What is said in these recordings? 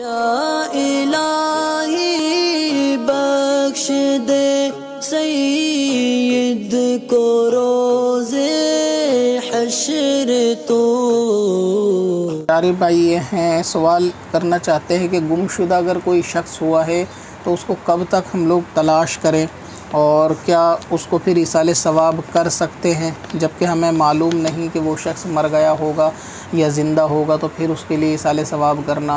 या इलाही बख्श दे सईद को रोज़े हश्र तो। प्यारे भाई ये हैं, सवाल करना चाहते हैं कि गुमशुदा अगर कोई शख्स हुआ है तो उसको कब तक हम लोग तलाश करें और क्या उसको फिर इसाले सवाब कर सकते हैं जबकि हमें मालूम नहीं कि वो शख्स मर गया होगा या ज़िंदा होगा, तो फिर उसके लिए इसाले सवाब करना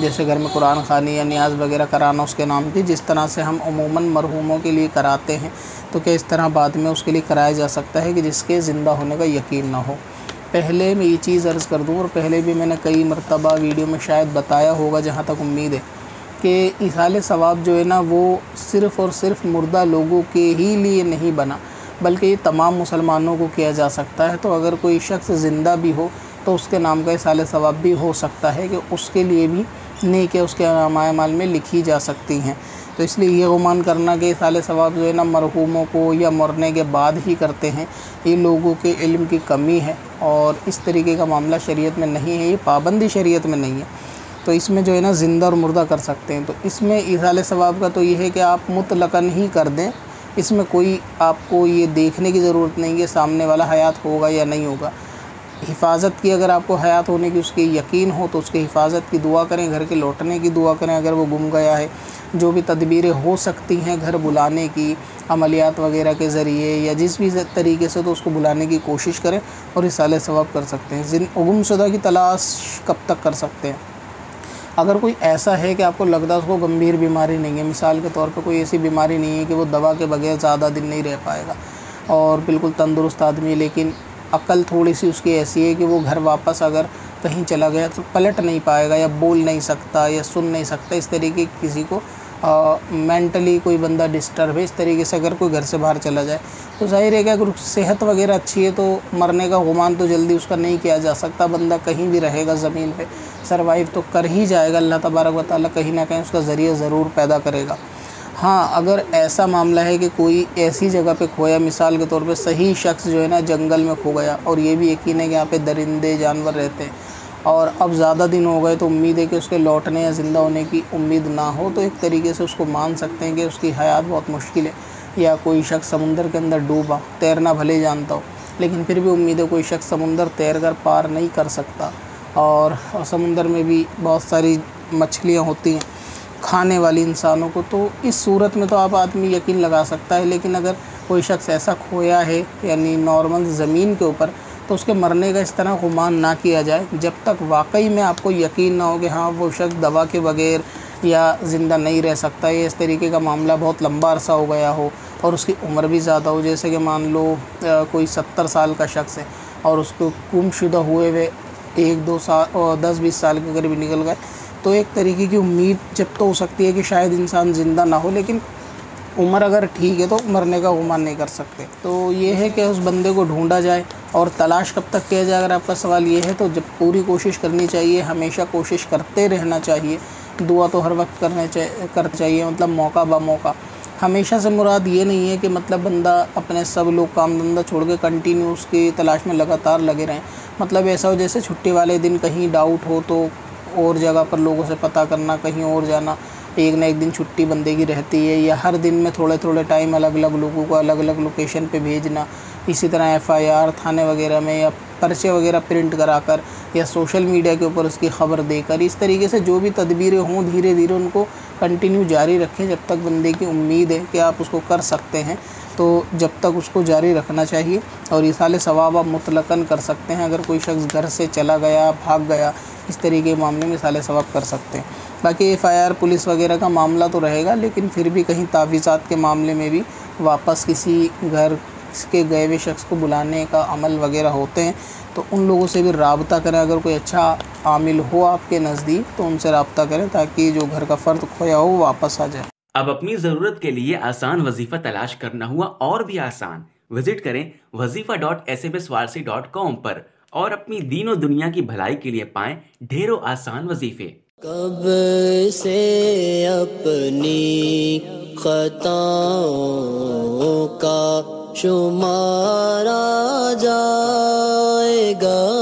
जैसे घर में कुरान खानी या न्याज वगैरह कराना उसके नाम की, जिस तरह से हम उमूमन मरहूमों के लिए कराते हैं, तो क्या इस तरह बाद में उसके लिए कराया जा सकता है कि जिसके ज़िंदा होने का यकीन ना हो। पहले मैं ये चीज़ अर्ज़ कर दूँ और पहले भी मैंने कई मरतबा वीडियो में शायद बताया होगा जहाँ तक उम्मीद है कि इसाले सवाब जो है ना वो सिर्फ़ और सिर्फ मुर्दा लोगों के ही लिए नहीं बना बल्कि ये तमाम मुसलमानों को किया जा सकता है। तो अगर कोई शख्स ज़िंदा भी हो तो उसके नाम का इसाले सवाब भी हो सकता है कि उसके लिए भी नेकियां उसके नामाए माल में लिखी जा सकती हैं। तो इसलिए ये गुमान करना कि इसाले सवाब जो है ना मरहूमों को या मरने के बाद ही करते हैं, ये लोगों के इल्म की कमी है और इस तरीके का मामला शरीयत में नहीं है, ये पाबंदी शरीयत में नहीं है। तो इसमें जो है ना ज़िंदा और मुर्दा कर सकते हैं। तो इसमें इसाले सवाब का तो ये है कि आप मुतलकन ही कर दें, इसमें कोई आपको ये देखने की ज़रूरत नहीं है सामने वाला हयात होगा या नहीं होगा। हिफाजत की अगर आपको हयात होने की उसकी यकीन हो तो उसकी हिफाजत की दुआ करें, घर के लौटने की दुआ करें अगर वो गुम गया है, जो भी तदबीरें हो सकती हैं घर बुलाने की अमलियात वगैरह के ज़रिए या जिस भी तरीके से, तो उसको बुलाने की कोशिश करें और इसाले सवाब कर सकते हैं। गुमशुदा की तलाश कब तक कर सकते हैं? अगर कोई ऐसा है कि आपको लगता है उसको गंभीर बीमारी नहीं है, मिसाल के तौर पर कोई ऐसी बीमारी नहीं है कि वो दवा के बगैर ज़्यादा दिन नहीं रह पाएगा और बिल्कुल तंदुरुस्त आदमी है, लेकिन अकल थोड़ी सी उसकी ऐसी है कि वो घर वापस अगर कहीं चला गया तो पलट नहीं पाएगा या बोल नहीं सकता या सुन नहीं सकता, इस तरीके किसी को मेंटली कोई बंदा डिस्टर्ब है, इस तरीके से अगर कोई घर से बाहर चला जाए तो जाहिर है कि अगर सेहत वगैरह अच्छी है तो मरने का गुमान तो जल्दी उसका नहीं किया जा सकता। बंदा कहीं भी रहेगा ज़मीन पे सरवाइव तो कर ही जाएगा, अल्लाह तबारक व तआला कहीं ना कहीं उसका ज़रिया ज़रूर पैदा करेगा। हाँ, अगर ऐसा मामला है कि कोई ऐसी जगह पे खोया, मिसाल के तौर पर सही शख्स जो है ना जंगल में खो गया और ये भी यकीन है कि यहाँ पर दरिंदे जानवर रहते हैं और अब ज़्यादा दिन हो गए तो उम्मीद है कि उसके लौटने या ज़िंदा होने की उम्मीद ना हो, तो एक तरीके से उसको मान सकते हैं कि उसकी हयात बहुत मुश्किल है। या कोई शख्स समुंदर के अंदर डूबा, तैरना भले जानता हो लेकिन फिर भी उम्मीद है कोई शख्स समुंदर तैर कर पार नहीं कर सकता और समुंदर में भी बहुत सारी मछलियाँ होती हैं खाने वाली इंसानों को, तो इस सूरत में तो आप आदमी यकीन लगा सकता है। लेकिन अगर कोई शख्स ऐसा खोया है यानी नॉर्मल ज़मीन के ऊपर, तो उसके मरने का इस तरह गुमान ना किया जाए जब तक वाकई में आपको यकीन ना हो कि हाँ वो शख्स दवा के बगैर या ज़िंदा नहीं रह सकता है, इस तरीके का मामला बहुत लंबा अरसा हो गया हो और उसकी उम्र भी ज़्यादा हो। जैसे कि मान लो कोई 70 साल का शख्स है और उसको गुमशुदा हुए हुए 1-2 साल और 10-20 साल के करीब निकल गए, तो एक तरीके की उम्मीद जब तो हो सकती है कि शायद इंसान ज़िंदा ना हो, लेकिन उम्र अगर ठीक है तो मरने का गुमान नहीं कर सकते। तो ये है कि उस बंदे को ढूंढा जाए और तलाश कब तक किया जाए, अगर आपका सवाल ये है तो जब पूरी कोशिश करनी चाहिए, हमेशा कोशिश करते रहना चाहिए, दुआ तो हर वक्त करनी चाहिए मतलब मौका बा मौका। हमेशा से मुराद ये नहीं है कि मतलब बंदा अपने सब लोग काम धंधा छोड़ के कंटिन्यू उसकी तलाश में लगातार लगे रहें, मतलब ऐसा हो जैसे छुट्टी वाले दिन कहीं डाउट हो तो और जगह पर लोगों से पता करना, कहीं और जाना, एक ना एक दिन छुट्टी बंदे की रहती है, या हर दिन में थोड़े थोड़े टाइम अलग अलग लोगों को अलग अलग लोकेशन पे भेजना। इसी तरह एफआईआर थाने वगैरह में या पर्चे वगैरह प्रिंट कराकर या सोशल मीडिया के ऊपर उसकी ख़बर देकर, इस तरीके से जो भी तदबीरें हों धीरे धीरे उनको कंटिन्यू जारी रखें जब तक बंदे की उम्मीद है कि आप उसको कर सकते हैं, तो जब तक उसको जारी रखना चाहिए। और इसाले सवाब आप मुतलकन कर सकते हैं, अगर कोई शख्स घर से चला गया, भाग गया, इस तरीके के मामले में इसाले सवाब कर सकते हैं। बाकी एफआईआर पुलिस वगैरह का मामला तो रहेगा, लेकिन फिर भी कहीं तावीज़ात के मामले में भी वापस किसी घर के गए हुए शख्स को बुलाने का अमल वगैरह होते हैं, तो उन लोगों से भी राबता करें। अगर कोई अच्छा आमिल हो आपके नज़दीक तो उनसे राबता करें ताकि जो घर का फ़र्द खोया हो वापस आ जाए। अब अपनी ज़रूरत के लिए आसान वजीफ़ा तलाश करना हुआ और भी आसान, विजिट करें wazifa.sbswarsi.com पर और अपनी दीनों दुनिया की भलाई के लिए पाएं ढेरों आसान वजीफे। कब से अपनी खताओं का शुमारा जाएगा।